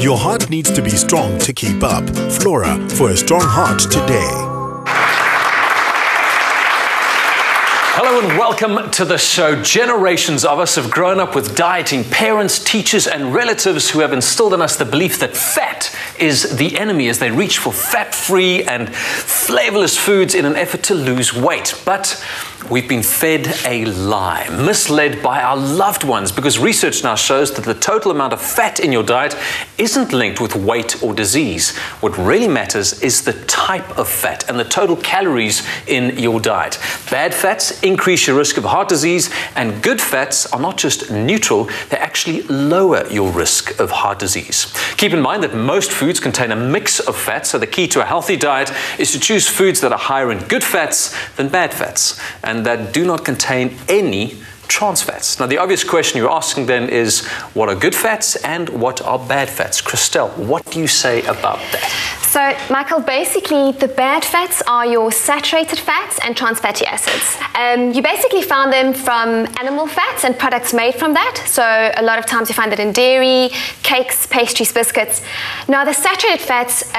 Your heart needs to be strong to keep up. Flora, for a strong heart today. Hello and welcome to the show. Generations of us have grown up with dieting parents, teachers and relatives who have instilled in us the belief that fat is the enemy as they reach for fat-free and flavorless foods in an effort to lose weight. But we've been fed a lie, misled by our loved ones, because research now shows that the total amount of fat in your diet isn't linked with weight or disease. What really matters is the type of fat and the total calories in your diet. Bad fats increase your risk of heart disease, and good fats are not just neutral, they actually lower your risk of heart disease. Keep in mind that most foods contain a mix of fats, so the key to a healthy diet is to choose foods that are higher in good fats than bad fats, and that do not contain any trans fats. Now, the obvious question you're asking then is, what are good fats and what are bad fats? Christelle, what do you say about that? So, Michael, basically the bad fats are your saturated fats and trans fatty acids. You basically found them from animal fats and products made from that. So a lot of times you find that in dairy, cakes, pastries, biscuits. Now, the saturated fats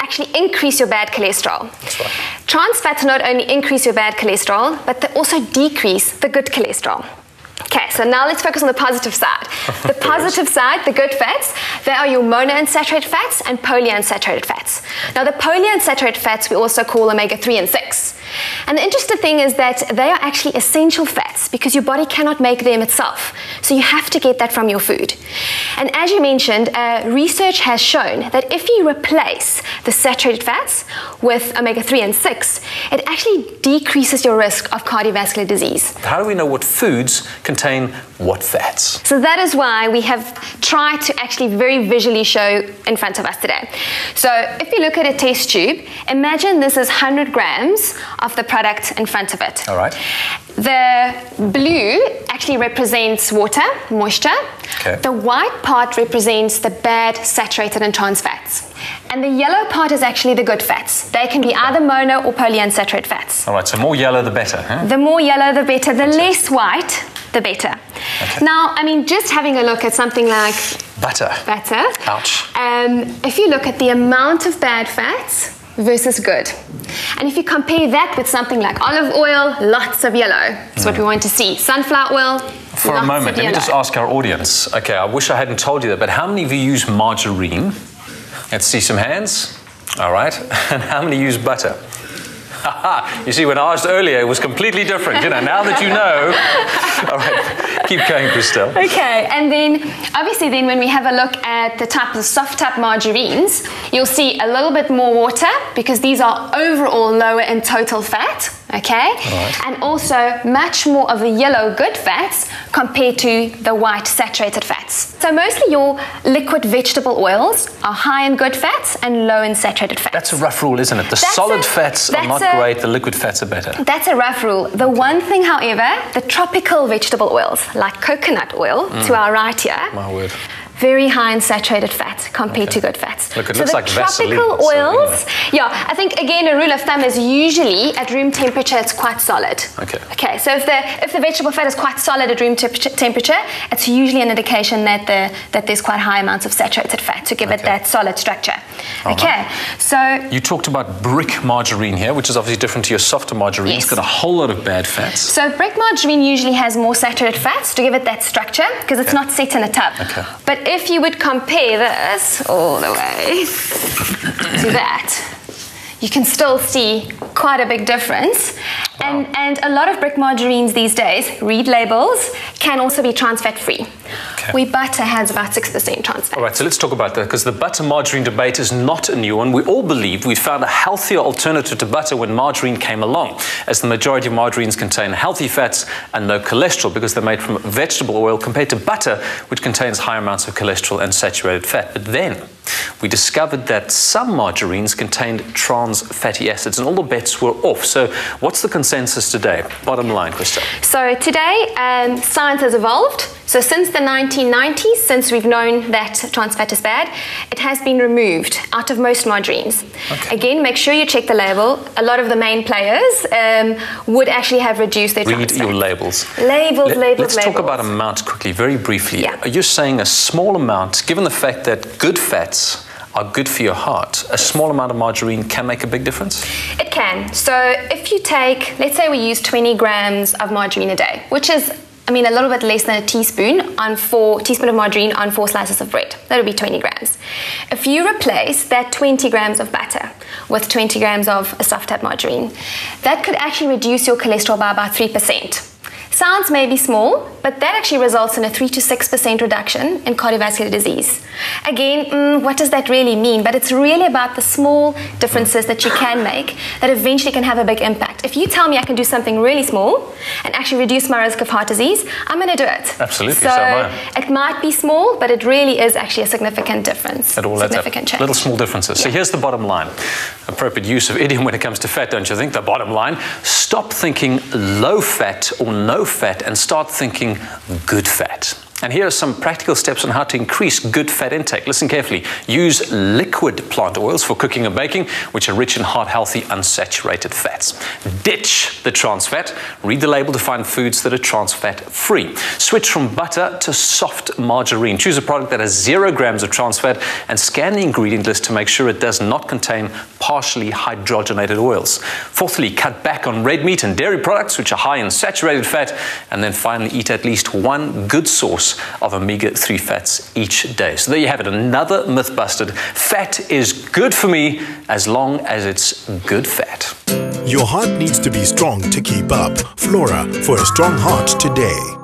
actually increase your bad cholesterol. That's right. Trans fats not only increase your bad cholesterol, but they also decrease the good cholesterol. Okay, so now let's focus on the positive side. The positive side, the good fats, they are your monounsaturated fats and polyunsaturated fats. Now, the polyunsaturated fats we also call omega-3 and 6. And the interesting thing is that they are actually essential fats because your body cannot make them itself. So you have to get that from your food. And as you mentioned, research has shown that if you replace the saturated fats with omega-3 and 6, it actually decreases your risk of cardiovascular disease. How do we know what foods contain what fats? So that is why we have tried to actually very visually show in front of us today. So if you look at a test tube, imagine this is 100 grams of the product in front of it. All right. The blue actually represents water, moisture. Okay. The white part represents the bad, saturated and trans fats. And the yellow part is actually the good fats. They can be either mono or polyunsaturated fats. All right, so more yellow the better, huh? The more yellow the better, the less white the better. Okay. Now, I mean, just having a look at something like butter. Butter. Ouch. If you look at the amount of bad fats versus good, and if you compare that with something like olive oil, lots of yellow. That's what we want to see. Sunflower oil. For a moment, let me just ask our audience. Okay, I wish I hadn't told you that, but how many of you use margarine? Let's see some hands. All right. And how many use butter? You see, when I asked earlier, it was completely different. You know, now that you know. All right, keep going, Christelle. Okay, and then obviously, then when we have a look at the type of soft type margarines, you'll see a little bit more water because these are overall lower in total fat. Okay, right. And also much more of the yellow good fats compared to the white saturated fats. So mostly your liquid vegetable oils are high in good fats and low in saturated fats. That's a rough rule, isn't it? The solid fats are not great, the liquid fats are better. That's a rough rule. The one thing, however, the tropical vegetable oils, like coconut oil, to our right here. My word. Very high in saturated fat compared to good fats. Look, it looks like Vaseline. Tropical oils, yeah, I think, again, a rule of thumb is usually at room temperature, it's quite solid. Okay. Okay, so if the vegetable fat is quite solid at room temperature, it's usually an indication that there's quite high amounts of saturated fat to give it that solid structure. Okay, so... You talked about brick margarine here, which is obviously different to your softer margarine. Yes. It's got a whole lot of bad fats. So brick margarine usually has more saturated fats to give it that structure because it's not set in a tub. Okay. But if you would compare this all the way to that, you can still see quite a big difference. Wow. And a lot of brick margarines these days, read labels, can also be trans fat free. Okay. We butter has about 6% trans fat. All right, so let's talk about that, because the butter margarine debate is not a new one. We all believed we found a healthier alternative to butter when margarine came along, as the majority of margarines contain healthy fats and low cholesterol because they're made from vegetable oil compared to butter, which contains high amounts of cholesterol and saturated fat. But then we discovered that some margarines contained trans fatty acids, and all the bets were off. So what's the consensus today? Bottom line, Christelle. So today, science has evolved. So since the 1990s, since we've known that trans fat is bad, it has been removed out of most margarines. Okay. Again, make sure you check the label. A lot of the main players would actually have reduced their trans fat. Read your labels. Let's talk about amounts quickly, very briefly. Yeah. You're saying a small amount, given the fact that good fats are good for your heart, a small amount of margarine can make a big difference? It can. So if you take, let's say we use 20 grams of margarine a day, which is, I mean, a little bit less than a teaspoon on teaspoon of margarine on 4 slices of bread. That would be 20 grams. If you replace that 20 grams of butter with 20 grams of a soft-type margarine, that could actually reduce your cholesterol by about 3%. Sounds maybe small, but that actually results in a 3 to 6% reduction in cardiovascular disease. Again, what does that really mean? But it's really about the small differences that you can make that eventually can have a big impact. If you tell me I can do something really small and actually reduce my risk of heart disease, I'm going to do it. Absolutely, so am I. It might be small, but it really is actually a significant difference. It all adds up. Change. Little small differences. Yeah. So here's the bottom line. Appropriate use of idiom when it comes to fat, don't you think? The bottom line, stop thinking low fat or no fat and start thinking good fat. And here are some practical steps on how to increase good fat intake. Listen carefully. Use liquid plant oils for cooking and baking, which are rich in heart-healthy unsaturated fats. Ditch the trans fat. Read the label to find foods that are trans fat-free. Switch from butter to soft margarine. Choose a product that has 0 grams of trans fat and scan the ingredient list to make sure it does not contain partially hydrogenated oils. Fourthly, cut back on red meat and dairy products, which are high in saturated fat. And then finally, eat at least one good source of omega-3 fats each day. So there you have it, another myth busted. Fat is good for me as long as it's good fat. Your heart needs to be strong to keep up. Flora, for a strong heart today.